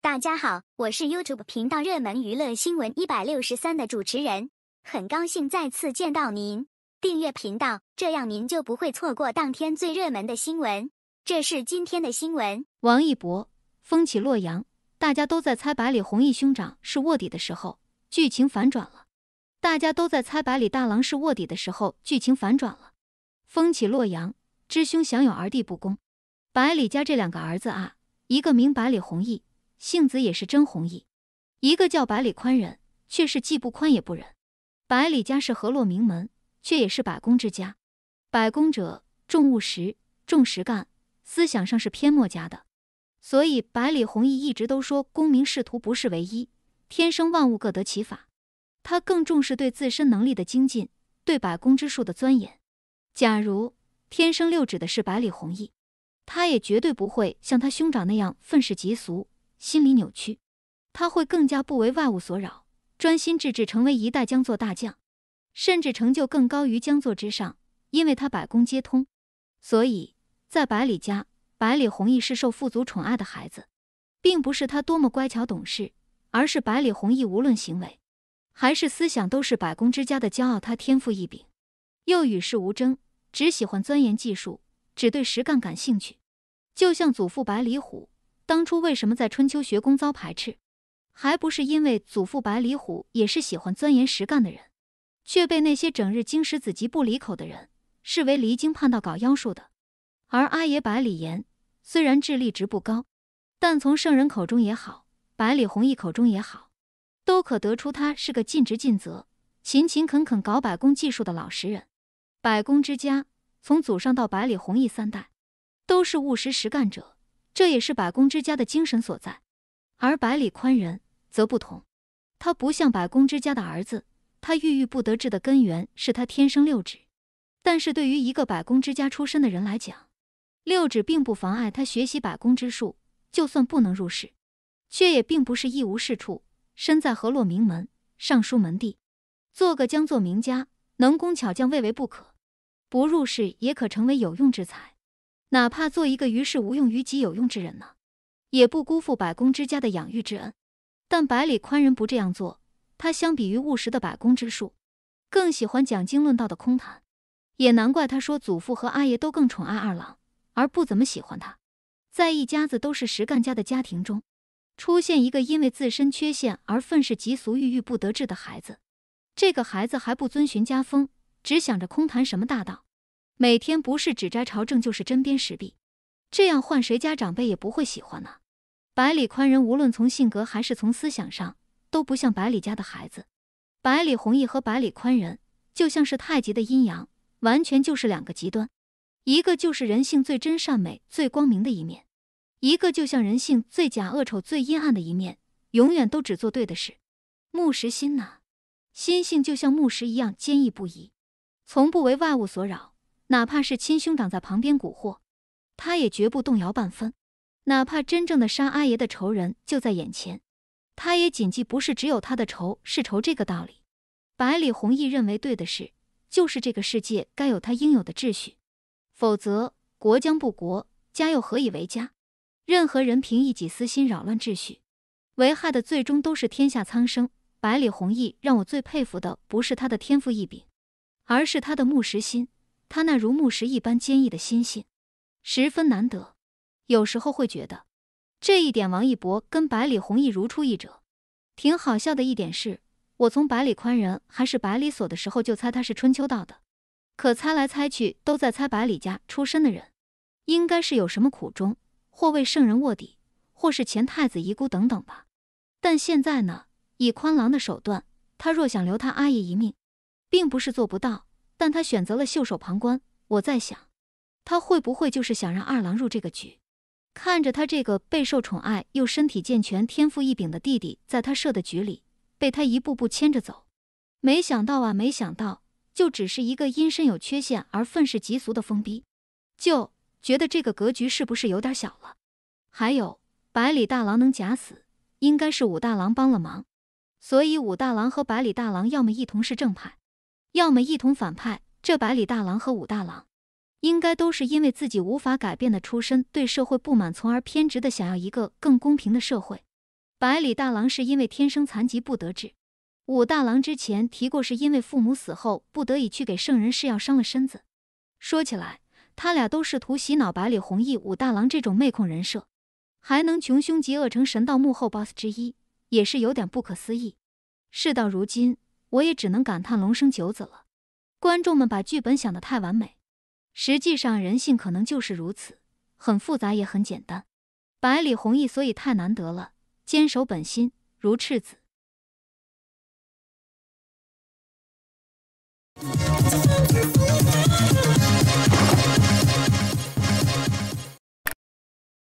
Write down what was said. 大家好，我是 YouTube 频道热门娱乐新闻163的主持人，很高兴再次见到您。订阅频道，这样您就不会错过当天最热门的新闻。这是今天的新闻：王一博风起洛阳，大家都在猜百里弘毅兄长是卧底的时候，剧情反转了。大家都在猜百里大郎是卧底的时候，剧情反转了。风起洛阳，知兄享有儿弟不公。百里家这两个儿子啊，一个名百里弘毅，姓子也是真弘毅；一个叫百里宽仁，却是既不宽也不仁。百里家是河洛名门，却也是百工之家。百工者，重务实，重实干，思想上是偏墨家的。所以百里弘毅一直都说功名仕途不是唯一，天生万物各得其法。他更重视对自身能力的精进，对百工之术的钻研。假如天生六指的是百里弘毅，他也绝对不会像他兄长那样愤世嫉俗，心理扭曲。他会更加不为外物所扰，专心致志成为一代江作大将，甚至成就更高于江作之上，因为他百工皆通。所以在百里家，百里弘毅是受富足宠爱的孩子，并不是他多么乖巧懂事，而是百里弘毅无论行为还是思想都是百工之家的骄傲。他天赋异禀，又与世无争，只喜欢钻研技术，只对实干感兴趣。就像祖父百里虎当初为什么在春秋学宫遭排斥，还不是因为祖父百里虎也是喜欢钻研实干的人，却被那些整日经史子集不离口的人视为离经叛道搞妖术的。而阿爷百里言虽然智力值不高，但从圣人口中也好，百里弘毅口中也好，都可得出他是个尽职尽责、勤勤恳恳搞百工技术的老实人。百工之家从祖上到百里弘毅三代都是务实实干者，这也是百工之家的精神所在。而百里宽仁则不同，他不像百工之家的儿子，他郁郁不得志的根源是他天生六指。但是对于一个百工之家出身的人来讲，六指并不妨碍他学习百工之术，就算不能入仕，却也并不是一无是处。身在河洛名门，尚书门第，做个江作名家，能工巧匠未为不可。不入仕也可成为有用之才，哪怕做一个于事无用于己有用之人呢，也不辜负百工之家的养育之恩。但百里宽仁不这样做，他相比于务实的百工之术，更喜欢讲经论道的空谈。也难怪他说祖父和阿爷都更宠爱二郎，而不怎么喜欢他。在一家子都是实干家的家庭中，出现一个因为自身缺陷而愤世嫉俗、郁郁不得志的孩子，这个孩子还不遵循家风，只想着空谈什么大道，每天不是指摘朝政就是针砭时弊，这样换谁家长辈也不会喜欢呢。百里宽仁无论从性格还是从思想上都不像百里家的孩子。百里弘毅和百里宽仁就像是太极的阴阳，完全就是两个极端。一个就是人性最真善美最光明的一面，一个就像人性最假恶丑最阴暗的一面，永远都只做对的事。木石心呐，心性就像木石一样坚毅不移，从不为外物所扰，哪怕是亲兄长在旁边蛊惑，他也绝不动摇半分。哪怕真正的杀阿爷的仇人就在眼前，他也谨记不是只有他的仇是仇这个道理。百里弘毅认为对的事，就是这个世界该有他应有的秩序，否则国将不国，家又何以为家？任何人凭一己私心扰乱秩序，危害的最终都是天下苍生。百里弘毅让我最佩服的不是他的天赋异禀，而是他的木石心，他那如木石一般坚毅的心性十分难得。有时候会觉得这一点王一博跟百里弘毅如出一辙。挺好笑的一点是，我从百里宽仁还是百里所的时候就猜他是春秋道的，可猜来猜去都在猜百里家出身的人应该是有什么苦衷，或为圣人卧底，或是前太子遗孤等等吧。但现在呢，以宽郎的手段，他若想留他阿爷一命，并不是做不到，但他选择了袖手旁观。我在想，他会不会就是想让二郎入这个局？看着他这个备受宠爱又身体健全、天赋异禀的弟弟在他设的局里被他一步步牵着走，没想到啊，没想到就只是一个因身有缺陷而愤世嫉俗的疯逼，就觉得这个格局是不是有点小了？还有百里大郎能假死，应该是武大郎帮了忙，所以武大郎和百里大郎要么一同是正派，要么一同反派。这百里大郎和武大郎应该都是因为自己无法改变的出身，对社会不满，从而偏执的想要一个更公平的社会。百里大郎是因为天生残疾不得志。武大郎之前提过，是因为父母死后不得已去给圣人试药，伤了身子。说起来，他俩都试图洗脑百里弘毅、武大郎这种妹控人设，还能穷凶极恶成神道幕后 boss 之一，也是有点不可思议。事到如今，我也只能感叹龙生九子了。观众们把剧本想得太完美，实际上人性可能就是如此，很复杂也很简单。百里弘毅所以太难得了，坚守本心，如赤子。